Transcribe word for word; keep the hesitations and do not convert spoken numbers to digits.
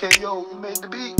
K O, you made the beat.